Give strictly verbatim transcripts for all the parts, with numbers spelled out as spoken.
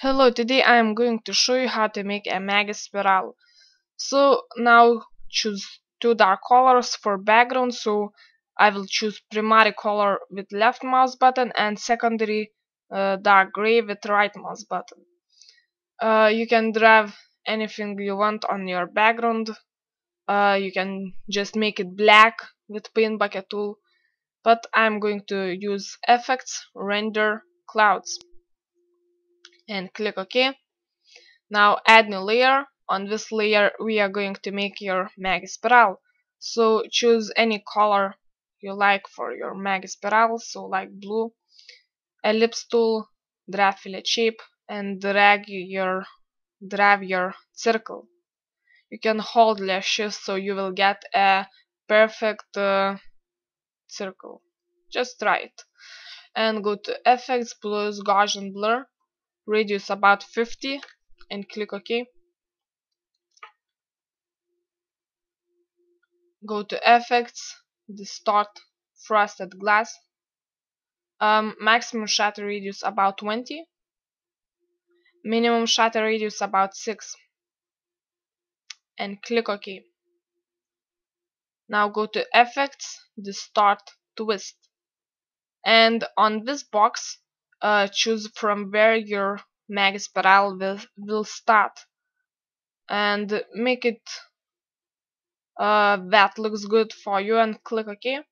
Hello, today I am going to show you how to make a mega spiral. So now choose two dark colors for background. So I will choose primary color with left mouse button and secondary uh, dark gray with right mouse button. Uh, you can draw anything you want on your background. Uh, you can just make it black with paint bucket tool. But I'm going to use effects, render, clouds. And click OK. Now add new layer. On this layer we are going to make your mega spiral. So choose any color you like for your mega spiral. So like blue. Ellipse tool. Draw fillet shape. And drag your, drag your circle. You can hold left shift so you will get a perfect uh, circle. Just try it. And go to Effects plus Gaussian Blur. Radius about fifty and click OK. Go to Effects, Distort, Frosted Glass. Um, maximum shutter radius about twenty. Minimum shutter radius about six. And click OK. Now go to Effects, Distort, Twist. And on this box, Uh, choose from where your mega spiral will, will start and make it uh, that looks good for you and click OK.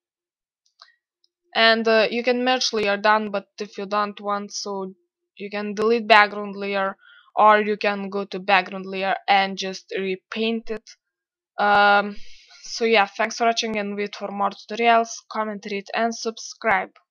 And uh, you can merge layer down, but if you don't want, so you can delete background layer or you can go to background layer and just repaint it. Um, so yeah, thanks for watching and wait for more tutorials, comment, rate and subscribe.